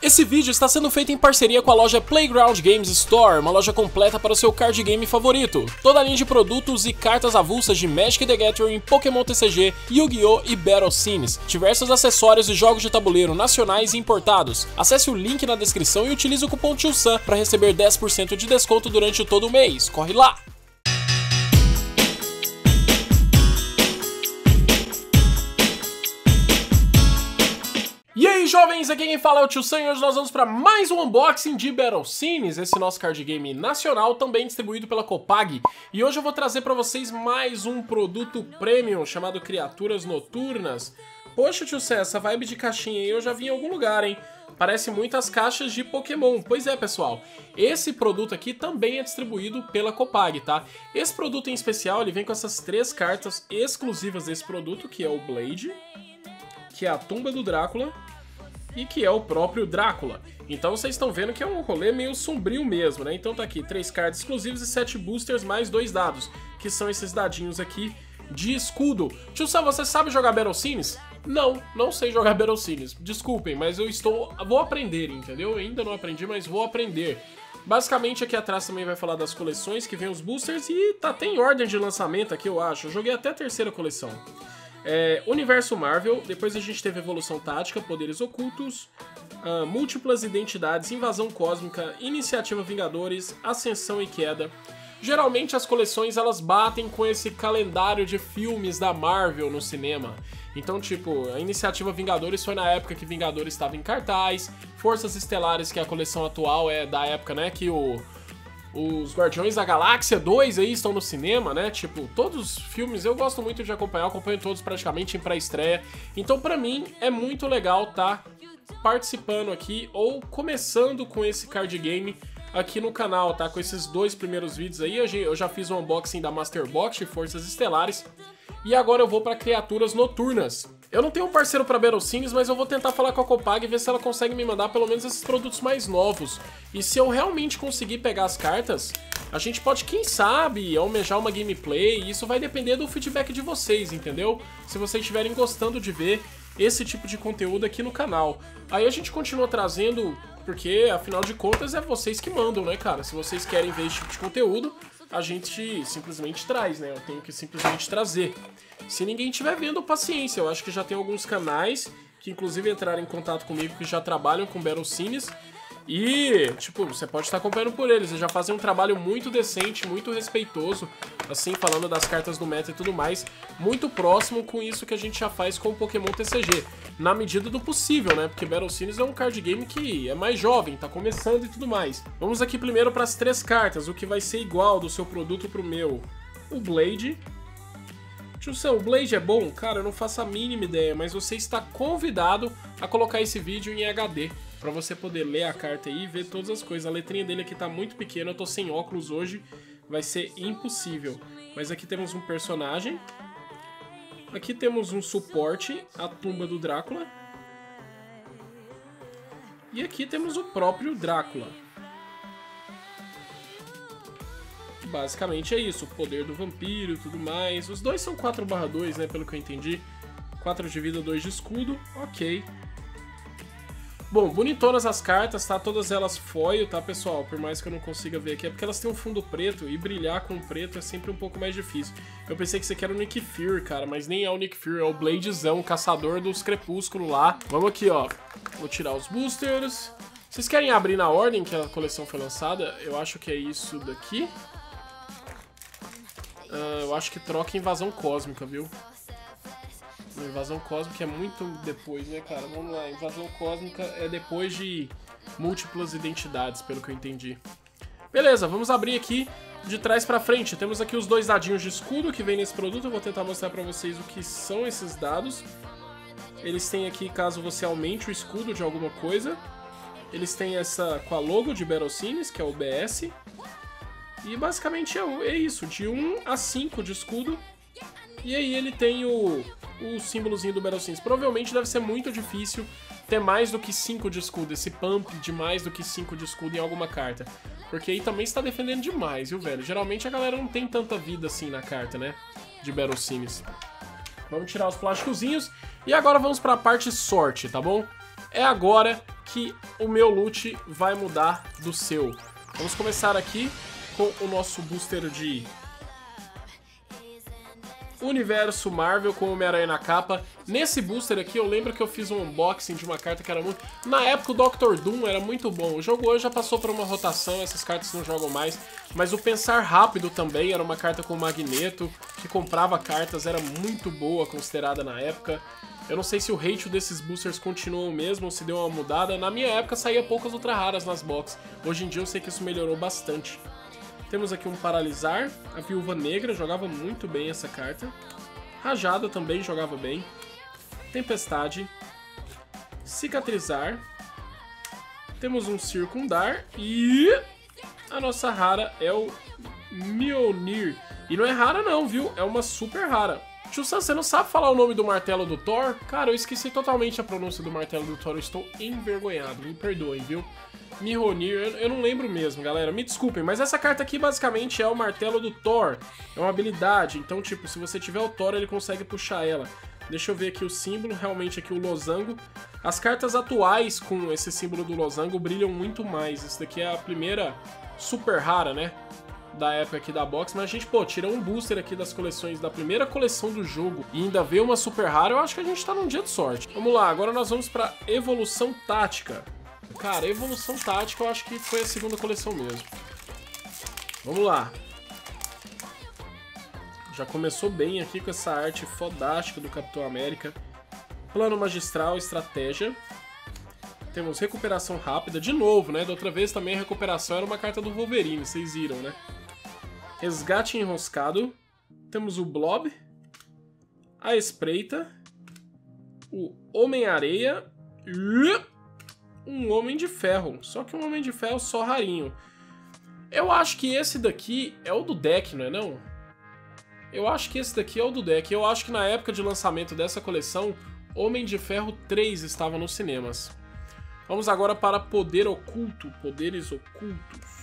Esse vídeo está sendo feito em parceria com a loja Playground Games Store, uma loja completa para o seu card game favorito. Toda a linha de produtos e cartas avulsas de Magic the Gathering, Pokémon TCG, Yu-Gi-Oh! E Battle Scenes, diversos acessórios e jogos de tabuleiro nacionais e importados. Acesse o link na descrição e utilize o cupom TIOSAN para receber 10% de desconto durante todo o mês. Corre lá! E aí, jovens, aqui quem fala é o TioSan e hoje nós vamos para mais um unboxing de Battle Scenes, esse nosso card game nacional, também distribuído pela Copag. E hoje eu vou trazer para vocês mais um produto premium chamado Criaturas Noturnas. Poxa, TioSan, essa vibe de caixinha aí eu já vi em algum lugar, hein? Parece muito as caixas de Pokémon. Pois é, pessoal, esse produto aqui também é distribuído pela Copag, tá? Esse produto em especial, ele vem com essas três cartas exclusivas desse produto, que é o Blade, que é a tumba do Drácula e que é o próprio Drácula. Então vocês estão vendo que é um rolê meio sombrio mesmo, né? Então tá aqui, 3 cards exclusivos e 7 boosters mais 2 dados, que são esses dadinhos aqui de escudo. Tio Sam, você sabe jogar Battle Scenes? Não, não sei jogar Battle Scenes. Desculpem, mas vou aprender, entendeu? Eu ainda não aprendi, mas vou aprender. Basicamente aqui atrás também vai falar das coleções, que vem os boosters e tá até em ordem de lançamento aqui, eu acho. Eu joguei até a 3ª coleção. Universo Marvel, depois a gente teve Evolução Tática, Poderes Ocultos, Múltiplas Identidades, Invasão Cósmica, Iniciativa Vingadores, Ascensão e Queda. Geralmente as coleções elas batem com esse calendário de filmes da Marvel no cinema. Então, tipo, a Iniciativa Vingadores foi na época que Vingadores estava em cartaz, Forças Estelares, que é a coleção atual, é da época, né, que os Guardiões da Galáxia 2 aí estão no cinema, né? Tipo, todos os filmes eu gosto muito de acompanhar, acompanho todos praticamente em pré-estreia. Então, pra mim, é muito legal tá participando aqui ou começando com esse card game aqui no canal, tá? Com esses 2 primeiros vídeos aí, eu já fiz um unboxing da Master Box de Forças Estelares. E agora eu vou pra Criaturas Noturnas. Eu não tenho um parceiro pra Battle Scenes, mas eu vou tentar falar com a Copag e ver se ela consegue me mandar pelo menos esses produtos mais novos. E se eu realmente conseguir pegar as cartas, a gente pode, quem sabe, almejar uma gameplay. E isso vai depender do feedback de vocês, entendeu? Se vocês estiverem gostando de ver esse tipo de conteúdo aqui no canal. Aí a gente continua trazendo, porque afinal de contas é vocês que mandam, né, cara? Se vocês querem ver esse tipo de conteúdo, a gente simplesmente traz, né? Eu tenho que simplesmente trazer. Se ninguém estiver vendo, paciência. Eu acho que já tem alguns canais que inclusive entraram em contato comigo que já trabalham com Battle Scenes. E, tipo, você pode estar acompanhando por eles. Eles já fazem um trabalho muito decente, muito respeitoso, assim, falando das cartas do meta e tudo mais. Muito próximo com isso que a gente já faz com o Pokémon TCG, na medida do possível, né? Porque Battle Scenes é um card game que é mais jovem, tá começando e tudo mais. Vamos aqui primeiro para as 3 cartas, o que vai ser igual do seu produto pro meu. O Blade. Tiozão, o Blade é bom? Cara, eu não faço a mínima ideia, mas você está convidado a colocar esse vídeo em HD pra você poder ler a carta aí e ver todas as coisas. A letrinha dele aqui tá muito pequena, eu tô sem óculos hoje, vai ser impossível. Mas aqui temos um personagem, aqui temos um suporte, a tumba do Drácula, e aqui temos o próprio Drácula. Basicamente é isso, o poder do vampiro e tudo mais. Os dois são 4/2, né, pelo que eu entendi. 4 de vida, 2 de escudo, ok. Bom, bonitonas as cartas, tá? Todas elas foil, tá, pessoal? Por mais que eu não consiga ver aqui, é porque elas têm um fundo preto e brilhar com preto é sempre um pouco mais difícil. Eu pensei que isso aqui era o Nick Fury, cara, mas nem é o Nick Fury, é o Bladezão, o caçador dos crepúsculos lá. Vamos aqui, ó. Vou tirar os boosters. Vocês querem abrir na ordem que a coleção foi lançada? Eu acho que é isso daqui. Eu acho que troca Invasão Cósmica, viu? Invasão Cósmica é muito depois, né, cara? Vamos lá, Invasão Cósmica é depois de Múltiplas Identidades, pelo que eu entendi. Beleza, vamos abrir aqui de trás pra frente. Temos aqui os 2 dadinhos de escudo que vem nesse produto. Eu vou tentar mostrar pra vocês o que são esses dados. Eles têm aqui, caso você aumente o escudo de alguma coisa. Eles têm essa com a logo de Battle Scenes, que é o BS. E basicamente é isso, de 1 a 5 de escudo. E aí ele tem o símbolozinho do Battle Scenes. Provavelmente deve ser muito difícil ter mais do que 5 de escudo, esse pump de mais do que 5 de escudo em alguma carta. Porque aí também está defendendo demais, viu, velho? Geralmente a galera não tem tanta vida assim na carta, né, de Battle Scenes. Vamos tirar os plásticozinhos. E agora vamos para a parte sorte, tá bom? É agora que o meu loot vai mudar do seu. Vamos começar aqui com o nosso booster de Universo Marvel, com o Homem-Aranha na capa. Nesse booster aqui eu lembro que eu fiz um unboxing de uma carta que era muito... Na época o Doctor Doom era muito bom. O jogo hoje já passou por uma rotação, essas cartas não jogam mais. Mas o Pensar Rápido também era uma carta com o Magneto, que comprava cartas, era muito boa, considerada na época. Eu não sei se o ratio desses boosters continuou o mesmo ou se deu uma mudada. Na minha época saía poucas ultra raras nas boxes. Hoje em dia eu sei que isso melhorou bastante. Temos aqui um Paralisar, a Viúva Negra, jogava muito bem essa carta. Rajada também jogava bem. Tempestade. Cicatrizar. Temos um Circundar e a nossa rara é o Mjolnir. E não é rara não, viu? É uma super rara. Tio Sam, você não sabe falar o nome do martelo do Thor? Cara, eu esqueci totalmente a pronúncia do martelo do Thor, eu estou envergonhado, me perdoem, viu? Mjolnir, eu não lembro mesmo, galera, me desculpem, mas essa carta aqui basicamente é o martelo do Thor, é uma habilidade, então tipo, se você tiver o Thor ele consegue puxar ela. Deixa eu ver aqui o símbolo, realmente aqui o losango. As cartas atuais com esse símbolo do losango brilham muito mais, isso daqui é a primeira super rara, né? Da época aqui da box, mas a gente, pô, tirou um booster aqui das coleções, da primeira coleção do jogo e ainda veio uma super rara, eu acho que a gente tá num dia de sorte. Vamos lá, agora nós vamos pra Evolução Tática. Cara, Evolução Tática eu acho que foi a segunda coleção mesmo. Vamos lá. Já começou bem aqui com essa arte fodástica do Capitão América. Plano Magistral, Estratégia. Temos Recuperação Rápida, de novo, né? Da outra vez também a recuperação era uma carta do Wolverine, vocês viram, né? Resgate Enroscado. Temos o Blob, a Espreita, o Homem-Areia e um Homem de Ferro. Só que um Homem de Ferro só rarinho. Eu acho que esse daqui é o do deck, não é não? Eu acho que esse daqui é o do deck. Eu acho que na época de lançamento dessa coleção, Homem de Ferro 3 estava nos cinemas. Vamos agora para Poder Oculto, Poderes Ocultos.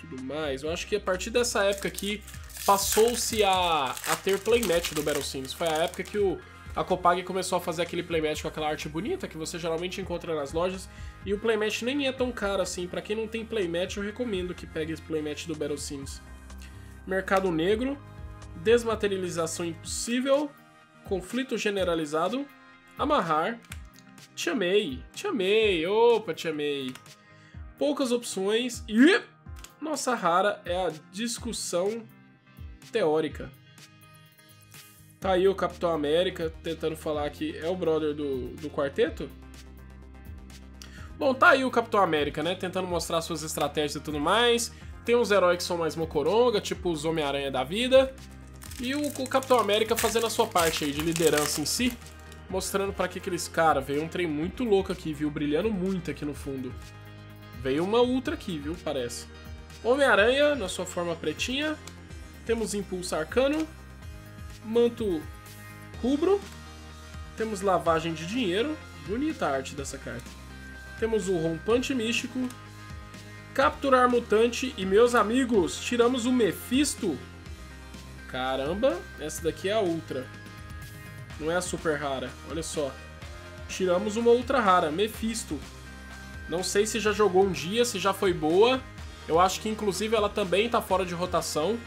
Tudo mais, eu acho que a partir dessa época aqui passou-se a ter playmatch do Battle Scenes. Foi a época que a Copag começou a fazer aquele playmatch com aquela arte bonita que você geralmente encontra nas lojas. E o playmatch nem é tão caro assim. Pra quem não tem playmatch, eu recomendo que pegue esse playmatch do Battle Scenes. Mercado Negro, Desmaterialização Impossível, Conflito Generalizado, Amarrar, Te Amei, Te Amei, opa, Te Amei. Poucas opções e... nossa rara é a Discussão Teórica. Tá aí o Capitão América tentando falar que é o brother do quarteto? Bom, tá aí o Capitão América, né? Tentando mostrar suas estratégias e tudo mais. Tem uns heróis que são mais mocoronga, tipo os Homem-Aranha da vida. E o Capitão América fazendo a sua parte aí de liderança em si. Mostrando pra que aqueles caras... Veio um trem muito louco aqui, viu? Brilhando muito aqui no fundo. Veio uma ultra aqui, viu? Parece. Homem-Aranha, na sua forma pretinha. Temos Impulso Arcano. Manto Rubro. Temos Lavagem de Dinheiro. Bonita a arte dessa carta. Temos o Rompante Místico. Capturar Mutante. E, meus amigos, tiramos o Mephisto. Caramba, essa daqui é a ultra. Não é a super rara, olha só. Tiramos uma ultra rara, Mephisto. Não sei se já jogou um dia, se já foi boa. Eu acho que, inclusive, ela também tá fora de rotação,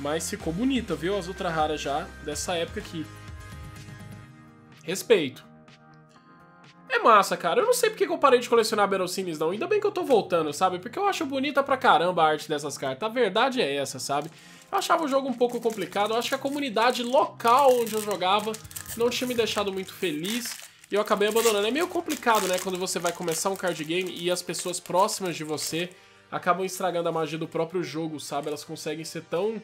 mas ficou bonita, viu? As ultra raras já dessa época aqui. Respeito. É massa, cara. Eu não sei porque que eu parei de colecionar Battle Scenes, não. Ainda bem que eu tô voltando, sabe? Porque eu acho bonita pra caramba a arte dessas cartas. A verdade é essa, sabe? Eu achava o jogo um pouco complicado. Eu acho que a comunidade local onde eu jogava não tinha me deixado muito feliz. E eu acabei abandonando. É meio complicado, né? Quando você vai começar um card game e as pessoas próximas de você... acabam estragando a magia do próprio jogo, sabe? Elas conseguem ser tão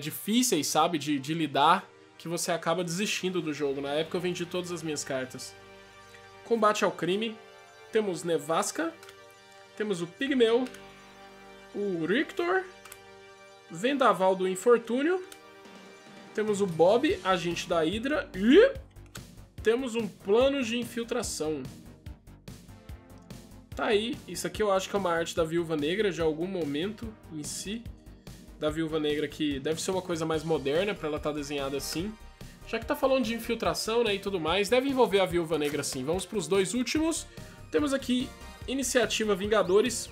difíceis, sabe? De lidar, que você acaba desistindo do jogo. Na época eu vendi todas as minhas cartas. Combate ao Crime. Temos Nevasca. Temos o Pigmeu. O Rictor. Vendaval do Infortúnio. Temos o Bob, Agente da Hydra. E temos um Plano de Infiltração. Tá aí, isso aqui eu acho que é uma arte da Viúva Negra, de algum momento em si. Da Viúva Negra, que deve ser uma coisa mais moderna pra ela estar desenhada assim. Já que tá falando de infiltração, né, e tudo mais, deve envolver a Viúva Negra sim. Vamos pros dois últimos. Temos aqui Iniciativa Vingadores.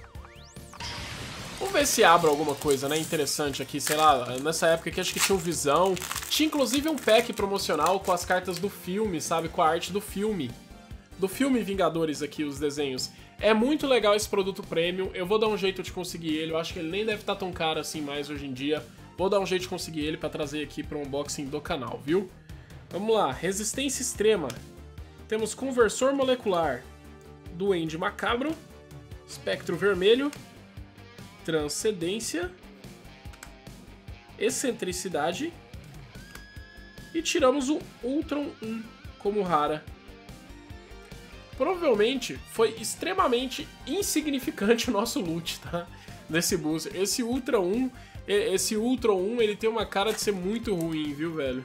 Vamos ver se abre alguma coisa, né, interessante aqui, sei lá, nessa época aqui acho que tinha um Visão. Tinha inclusive um pack promocional com as cartas do filme, sabe, com a arte do filme. Do filme Vingadores aqui, os desenhos. É muito legal esse produto premium, eu vou dar um jeito de conseguir ele, eu acho que ele nem deve estar tão caro assim mais hoje em dia. Vou dar um jeito de conseguir ele pra trazer aqui pro unboxing do canal, viu? Vamos lá, Resistência Extrema. Temos Conversor Molecular, Duende Macabro, Espectro Vermelho, Transcendência, Excentricidade e tiramos o Ultron 1 como rara. Provavelmente foi extremamente insignificante o nosso loot, tá? Nesse booster. Esse Ultron 1, ele tem uma cara de ser muito ruim, viu, velho?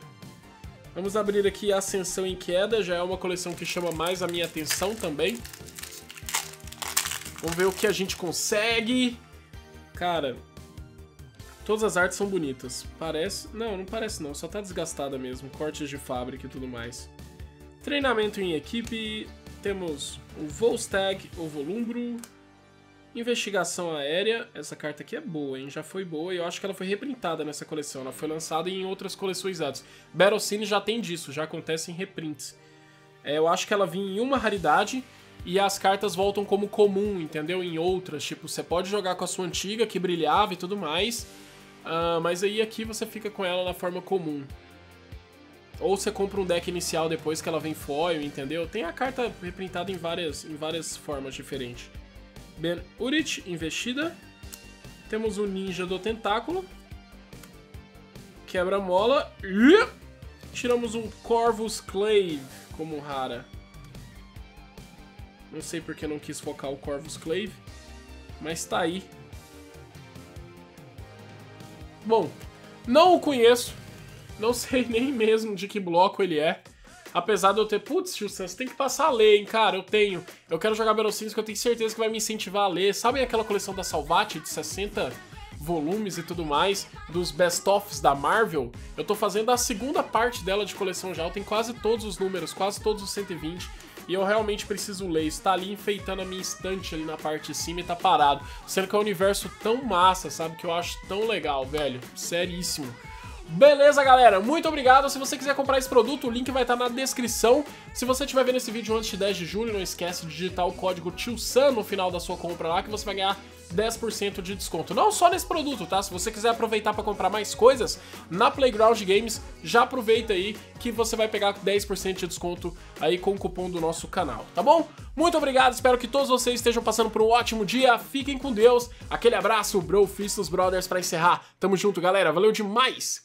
Vamos abrir aqui Ascensão em Queda, já é uma coleção que chama mais a minha atenção também. Vamos ver o que a gente consegue. Cara, todas as artes são bonitas. Parece... Não, não parece não, só tá desgastada mesmo. Cortes de fábrica e tudo mais. Treinamento em equipe. Temos o Volstag, o Volumbro. Investigação Aérea. Essa carta aqui é boa, hein? Já foi boa e eu acho que ela foi reprintada nessa coleção. Ela foi lançada em outras coleções antes. Battle Scenes já tem disso, já acontece em reprints. É, eu acho que ela vinha em uma raridade e as cartas voltam como comum, entendeu? Em outras, tipo, você pode jogar com a sua antiga, que brilhava e tudo mais, mas aí aqui você fica com ela na forma comum. Ou você compra um deck inicial depois que ela vem foil, entendeu? Tem a carta reprintada em várias formas diferentes. Ben Urich, investida. Temos o Ninja do Tentáculo. Quebra-mola. Tiramos um Corvus Clave como rara. Não sei porque eu não quis focar o Corvus Clave, mas tá aí. Bom, não o conheço. Não sei nem mesmo de que bloco ele é. Apesar de eu ter... Putz, Justin, você tem que passar a ler, hein, cara? Eu tenho. Eu quero jogar Battle Scenes, que eu tenho certeza que vai me incentivar a ler. Sabe aquela coleção da Salvati de 60 volumes e tudo mais? Dos best-ofs da Marvel? Eu tô fazendo a segunda parte dela de coleção já. Eu tenho quase todos os números, quase todos os 120. E eu realmente preciso ler. Isso tá ali enfeitando a minha estante ali na parte de cima e tá parado. Sendo que é um universo tão massa, sabe? Que eu acho tão legal, velho. Seríssimo. Beleza, galera? Muito obrigado. Se você quiser comprar esse produto, o link vai estar na descrição. Se você estiver vendo esse vídeo antes de 10 de julho, não esquece de digitar o código TIOSAN no final da sua compra lá, que você vai ganhar 10% de desconto. Não só nesse produto, tá? Se você quiser aproveitar para comprar mais coisas, na Playground Games, já aproveita aí que você vai pegar 10% de desconto aí com o cupom do nosso canal, tá bom? Muito obrigado, espero que todos vocês estejam passando por um ótimo dia, fiquem com Deus, aquele abraço, Bro Fistos Brothers, pra encerrar. Tamo junto, galera, valeu demais!